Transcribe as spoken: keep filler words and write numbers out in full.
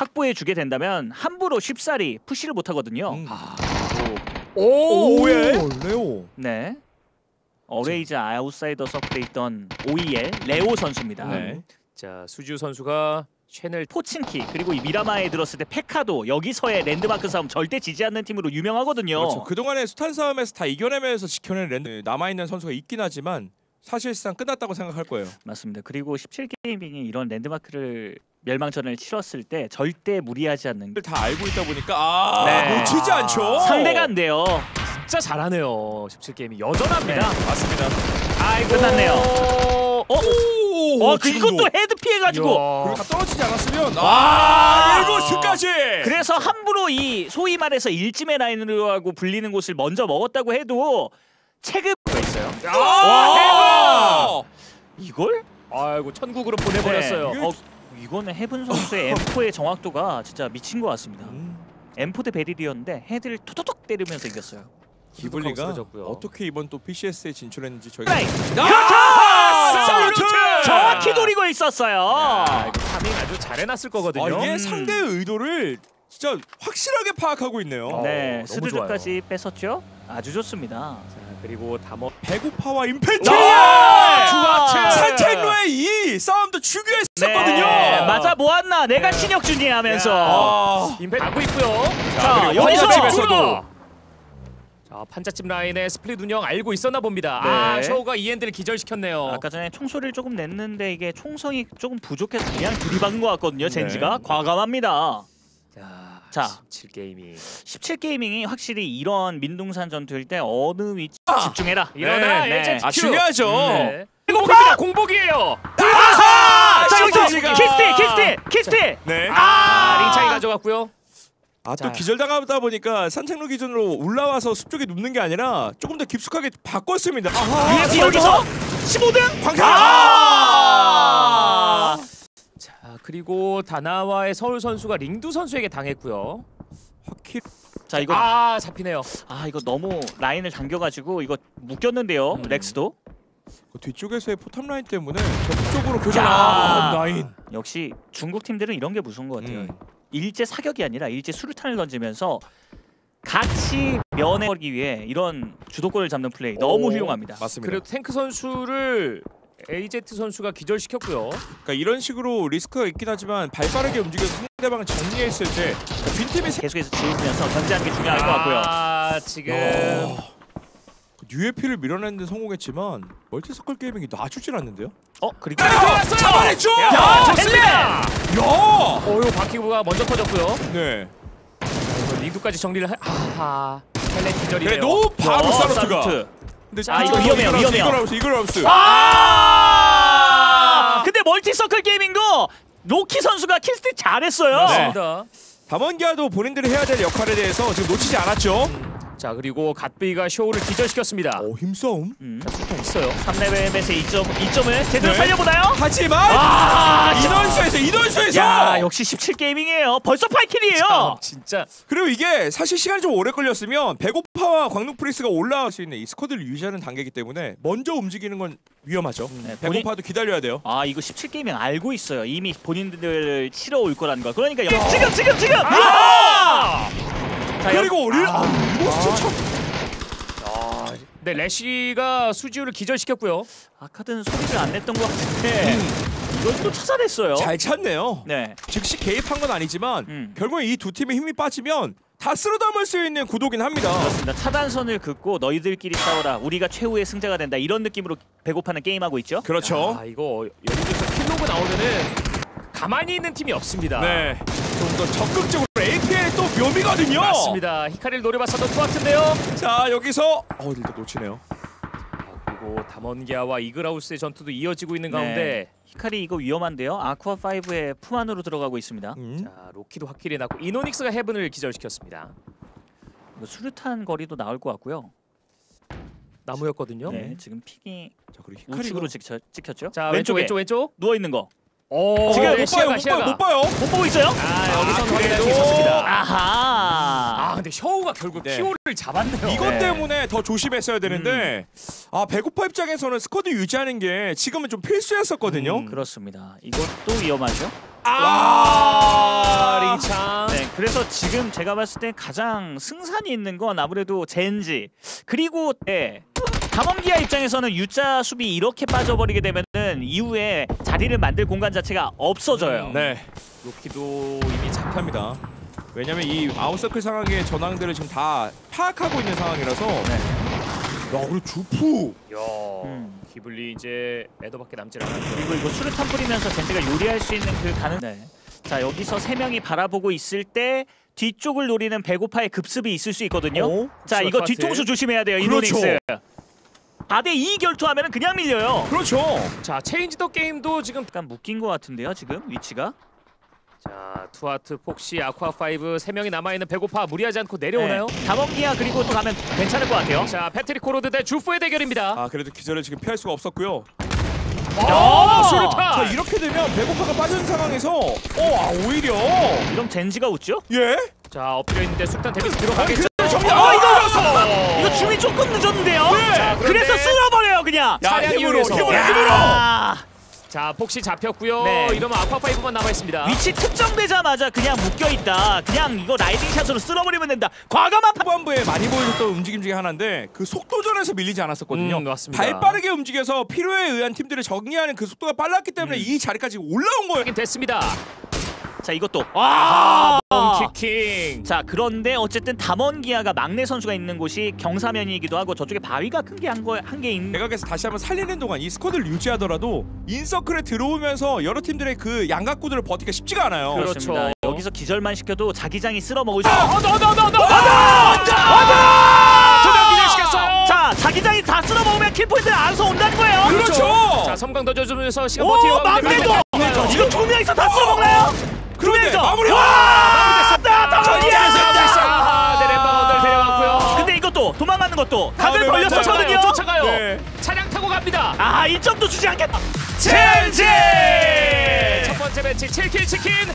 확보해 주게 된다면 함부로 쉽사리 푸시를 못 하거든요. 음. 아. 오, 오예. 레오. 네. 어레이즈 아웃사이더 서클에 있던 오이엘 레오 선수입니다. 네. 자, 수지우 선수가 채널 포친키 그리고 이 미라마에 들었을 때 페카도 여기서의 랜드마크 싸움 절대 지지 않는 팀으로 유명하거든요. 그렇죠. 그동안의 수탄 싸움에서 다 이겨내면서 지켜낸 랜드 남아있는 선수가 있긴 하지만 사실상 끝났다고 생각할 거예요. 맞습니다. 그리고 십칠 게이밍이 이런 랜드마크를 멸망전을 치렀을 때 절대 무리하지 않는 걸 다 알고 있다 보니까 아 네. 놓치지 않죠. 상대가 안 돼요. 진짜 잘하네요. 십칠 게이밍 여전합니다. 네. 맞습니다. 아이 끝났네요. 어? 어, 그 이것도 헤드 피해가지고 떨어지지 않았으면 아 일보스까지. 그래서 함부로 이 소위 말해서 일찜의 라인으로 하고 불리는 곳을 먼저 먹었다고 해도 체급가 있어요. 아 와, 이걸? 아이고 천국으로 보내버렸어요. 네. 어, 이거는 헤븐 선수의 엠포의 정확도가 진짜 미친 것 같습니다. 음. 엠포 대 베릴이었는데 헤드를 토토톡 때리면서 이겼어요. 기블리가 어떻게 이번 또 피씨에스에 진출했는지 저희가 그렇죠! 정확히 노리고 있었어요. 타밍 아주 잘해놨을 거거든요. 아, 이게 음. 상대의 의도를 진짜 확실하게 파악하고 있네요. 아, 네, 스드드까지 뺐었죠. 아주 좋습니다. 자, 그리고 담어 배고파와 임펜트리 산책로의 이 싸움도 중요했었거든요. 네, 맞아 모았나 내가 신혁준이 하면서 아, 임펜트 가고 있고요. 자, 자 여기서 아, 판잣집 라인의 스플릿 운영 알고 있었나 봅니다. 네. 아, 셔우가 이엔드를 기절시켰네요. 아까 전에 총소리를 조금 냈는데 이게 총성이 조금 부족해서 그냥 들이박은 것 같거든요. 네. 젠지가 과감합니다. 자, 자 십칠 게이밍. 십칠 게이밍이 확실히 이런 민둥산 전투일 때 어느 위치 아! 집중해라. 일어나, 네, 네. 아, 중요하죠. 네. 공복입니다. 공복이에요. 아! 자, 여기서 키스티, 키스티, 키스티. 네. 아! 링 차이 가져갔고요. 아, 또 기절당하다 보니까 산책로 기준으로 올라와서 숲 쪽에 눕는 게 아니라 조금 더 깊숙하게 바꿨습니다. 아하, 위에서 여기서 십오 등 광탈! 아! 자, 그리고 다나와의 서울 선수가 링두 선수에게 당했고요. 확히... 자, 이거 아, 잡히네요. 아, 이거 너무 라인을 당겨가지고 이거 묶였는데요, 음. 렉스도. 그 뒤쪽에서의 포탑 라인 때문에 적극적으로 교전. 아, 라인. 역시 중국 팀들은 이런 게 무서운 것 같아요. 음. 일제 사격이 아니라 일제 수류탄을 던지면서 같이 면해버리기 위해 이런 주도권을 잡는 플레이 너무 오, 훌륭합니다. 맞습니다. 그리고 탱크 선수를 에이제트 선수가 기절시켰고요. 그러니까 이런 식으로 리스크가 있긴 하지만 발빠르게 움직여서 상대방을 정리했을 때 빈틈이 계속해서 지우면서 견제하는 게 중요할 아, 것 같고요. 아 지금 어. 유에피를 밀어내는데 성공했지만 멀티서클 게이밍이 놔주질 않는데요? 어? 그리고 잡아냈죠! 야, 야 좋습니다! 야! 어, 요 바퀴브가 먼저 터졌고요. 네. 링두까지 정리를 하... 아하... 헬렌 기절이네요. 그래, 노! 바로 사루트가! 사루트. 근데 아, 이거 위험해요, 위험해요. 이걸 하우스, 이걸 하우스! 아! 근데 멀티서클 게이밍도 로키 선수가 킬스틱 잘했어요! 맞습니다. 네. 담원기아도 본인들이 해야 될 역할에 대해서 지금 놓치지 않았죠? 음. 자 그리고 갓비가 쇼우를 기절시켰습니다. 오 힘싸움? 음. 자 수탄 있어요. 삼 레벨에서 이 점, 이 점을 제대로 네. 살려보나요? 하지만! 아, 인원수에서! 인원수에서! 야 역시 십칠 게이밍이에요. 벌써 팔 킬이에요! 진짜 그리고 이게 사실 시간이 좀 오래 걸렸으면 배고파와 광릉 프리스가 올라갈 수 있는 이 스쿼드를 유지하는 단계이기 때문에 먼저 움직이는 건 위험하죠. 네, 배고파도 본인... 기다려야 돼요. 아 이거 십칠 게이밍 알고 있어요. 이미 본인들 치러 올 거라는 거. 그러니까 야. 지금 지금 지금! 아! 아! 자, 그리고 릴... 아, 아, 아, 네, 래쉬가 수지우를 기절시켰고요. 아카드는 소리를 안 냈던 것 같은데 음. 이걸 또 찾아냈어요. 잘 찾네요. 네. 즉시 개입한 건 아니지만 음. 결국에 이 두 팀의 힘이 빠지면 다 쓸어담을 수 있는 구도긴 합니다. 그렇습니다. 차단선을 긋고 너희들끼리 싸워라. 우리가 최후의 승자가 된다. 이런 느낌으로 배고파는 게임하고 있죠. 그렇죠. 아, 이거 여기서 킬로그 나오면은 가만히 있는 팀이 없습니다. 네. 좀 더 적극적으로 에이피의 또 묘미거든요. 맞습니다. 히카리를 노려봤어도 투아트인데요. 자 여기서 어 일단 놓치네요. 그리고 담원기아와 이글하우스의 전투도 이어지고 있는 가운데 네. 히카리 이거 위험한데요. 아쿠아오의 품 안으로 들어가고 있습니다. 음. 자 로키도 확킬이 났고 이노닉스가 헤븐을 기절시켰습니다. 수류탄 거리도 나올 것 같고요. 나무였거든요. 네. 지금 픽이 자, 그리고 히카리가... 우측으로 찍혀, 찍혔죠. 자 왼쪽 왼쪽 왼쪽 누워있는 거. 오, 지금 네, 못, 시야가, 봐요, 시야가. 못 봐요, 못 봐요, 못 보고 있어요. 아, 여기서 확인할 수 있었습니다. 아하. 아, 근데 셔우가 결국 네. 키오를 잡았네요. 이것 네. 때문에 더 조심했어야 되는데, 음. 아, 배고파 입장에서는 스쿼드 유지하는 게 지금은 좀 필수였었거든요. 음, 그렇습니다. 이것도 위험하죠. 아, 링 그래서 지금 제가 봤을 때 가장 승산이 있는 건 아무래도 젠지 그리고 네. 담원기아 입장에서는 U자 수비 이렇게 빠져버리게 되면은 이후에 자리를 만들 공간 자체가 없어져요. 네, 로키도 이미 잡합니다. 왜냐면 이 아웃서클 상황의 전황들을 지금 다 파악하고 있는 상황이라서. 네. 야, 우리 주프! 야, 음. 기블리 이제 매도밖에 남질 않았죠. 그리고 이거 수류탄 뿌리면서 젠지가 요리할 수 있는 그 가능. 네. 자, 여기서 세 명이 바라보고 있을 때 뒤쪽을 노리는 배고파의 급습이 있을 수 있거든요. 오? 자, 이거 파티. 뒤통수 조심해야 돼요. 그렇죠. 이노닉스. 사 대 이 결투하면 그냥 밀려요. 그렇죠. 자, 체인지 더 게임도 지금 약간 묶인 것 같은데요. 지금 위치가. 자, 투하트, 폭시, 아쿠아파이브 세 명이 남아있는 배고파 무리하지 않고 내려오나요? 네. 담원기아 그리고 또 가면 괜찮을 것 같아요. 자, 패트릭 코로드 대 주프의 대결입니다. 아, 그래도 기절을 지금 피할 수가 없었고요. 어, 수류탄! 자, 이렇게 되면 배고파가 빠진 상황에서 어, 아, 오히려 이런 젠지가 웃죠? 예? 자, 엎드려 있는데 수류탄 데미지 들어가겠죠? 아, 그, 정리하고 어, 이거! 이거 줌이 조금 늦었는데요? 네. 자, 그래서 쓸어버려요, 그냥! 차량 힘으로, 힘으로, 힘으로! 자, 폭시 잡혔고요. 네. 이러면 아쿠아파이브만 남아있습니다. 위치 특정되자마자 그냥 묶여있다. 그냥 이거 라이딩샷으로 쓸어버리면 된다. 과감한 후반부에 많이 보여줬던 움직임 중에 하나인데 그 속도전에서 밀리지 않았었거든요. 음, 맞습니다. 발빠르게 움직여서 필요에 의한 팀들을 정리하는 그 속도가 빨랐기 때문에 음. 이 자리까지 올라온 거예요. 됐습니다. 자, 이것도 아! 멍키킹. 자, 그런데 어쨌든 담원기아가 막내 선수가 있는 곳이 경사면이기도 하고 저쪽에 바위가 큰 게 한 거 한 개 있는 대각에서 다시 한번 살리는 동안 이 스쿼드를 유지하더라도 인서클에 들어오면서 여러 팀들의 그 양각구들을 버티기가 쉽지가 않아요. 그렇죠. 그렇습니다. 여기서 기절만 시켜도 자기장이 쓸어먹을 수 있어요. 얻어! 얻어! 얻어! 얻어! 얻어! 기절시켰어요. 자, 자기장이 다 쓸어먹으면 킬포인트를 안서 온다는 거예요. 그렇죠. 그렇죠. 자, 섬광 던져주면서 시간 버티고 막내도! 이거 두 명이서 다 쓸어먹나요? 그런데 마무리! 와! 담원기아! 네, 램버거들 데려왔고요. 근데 이것도 도망가는 것도 각을 벌렸었거든요. 쫓아가요. 네. 차량 타고 갑니다. 아, 일 점도 주지 않겠다. 젠지! 첫 번째 매치 칠 킬 치킨.